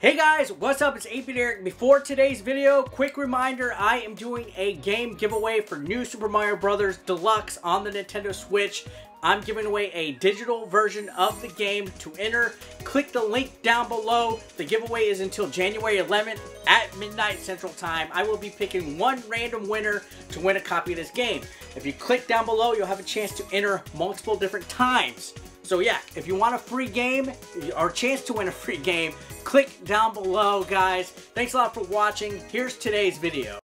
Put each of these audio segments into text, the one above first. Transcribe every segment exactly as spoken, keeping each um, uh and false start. Hey guys, what's up? It's eight bit Eric. Before today's video, quick reminder, I am doing a game giveaway for New Super Mario Bros. Deluxe on the Nintendo Switch. I'm giving away a digital version of the game. To enter, click the link down below. The giveaway is until January eleventh at midnight Central Time. I will be picking one random winner to win a copy of this game. If you click down below, you'll have a chance to enter multiple different times. So yeah, if you want a free game, or a chance to win a free game, click down below, guys. Thanks a lot for watching. Here's today's video.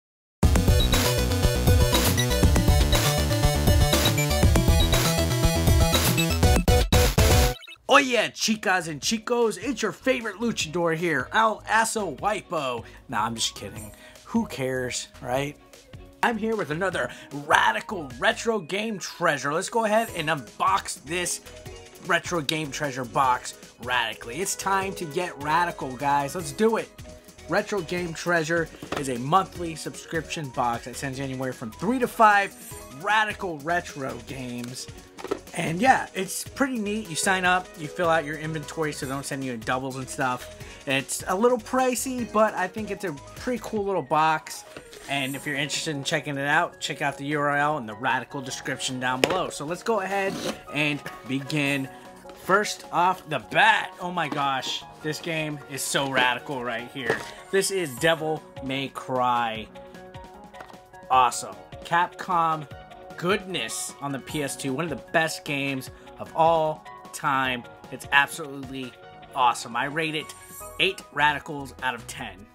Oh yeah, chicas and chicos, it's your favorite luchador here, El Aso Wipo. Nah, I'm just kidding. Who cares, right? I'm here with another radical retro game treasure. Let's go ahead and unbox this retro game treasure box radically. It's time to get radical, guys. Let's do it. Retro Game Treasure is a monthly subscription box that sends you anywhere from three to five radical retro games. And yeah, it's pretty neat. You sign up, you fill out your inventory so they don't send you in doubles and stuff. And it's a little pricey, but I think it's a pretty cool little box. And if you're interested in checking it out, check out the U R L in the radical description down below. So let's go ahead and begin. First off the bat, oh my gosh, this game is so radical right here. This is Devil May Cry. Awesome. Capcom goodness on the P S two. One of the best games of all time. It's absolutely awesome. I rate it eight radicals out of ten.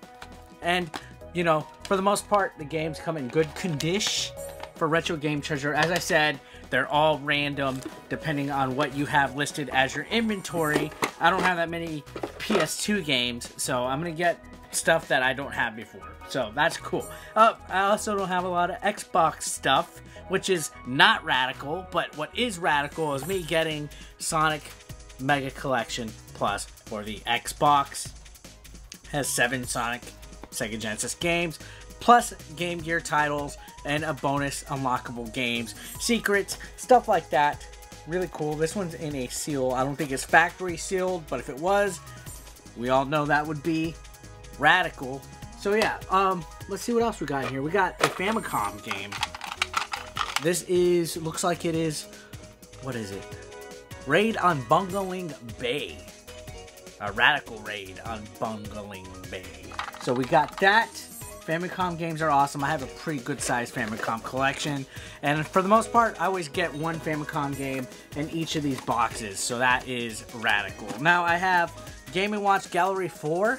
And you know, for the most part, the games come in good condition for Retro Game Treasure. As I said, they're all random depending on what you have listed as your inventory. I don't have that many P S two games, so I'm going to get stuff that I don't have before. So that's cool. Uh, I also don't have a lot of Xbox stuff, which is not radical, but what is radical is me getting Sonic Mega Collection Plus for the Xbox. It has seven Sonic Sega Genesis games, plus Game Gear titles, and a bonus unlockable games, secrets, stuff like that. Really cool. This one's in a seal. I don't think it's factory sealed, but if it was, we all know that would be radical. So yeah, um, let's see what else we got here. We got a Famicom game. This is, looks like it is, what is it? Raid on Bungeling Bay. A radical raid on Bungeling Bay. So we got that. Famicom games are awesome. I have a pretty good sized Famicom collection. And for the most part, I always get one Famicom game in each of these boxes. So that is radical. Now I have Game and Watch Gallery four.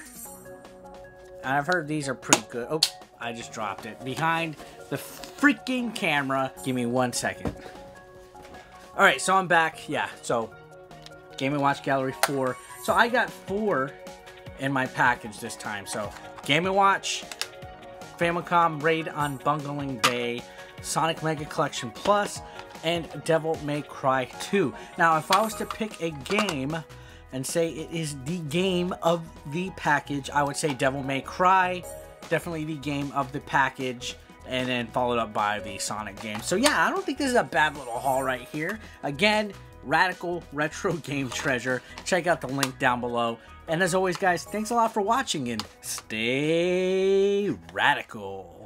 And I've heard these are pretty good. Oh, I just dropped it. Behind the freaking camera. Give me one second. All right, so I'm back. Yeah, so Game and Watch Gallery four. So I got four in my package this time. So Game and Watch, Famicom Raid on Bungeling Bay, Sonic Mega Collection Plus, and Devil May Cry two. Now, if I was to pick a game and say it is the game of the package, I would say Devil May Cry, definitely the game of the package, and then followed up by the Sonic game. So yeah, I don't think this is a bad little haul right here. Again, radical retro game treasure. Check out the link down below. And as always, guys, thanks a lot for watching and stay radical.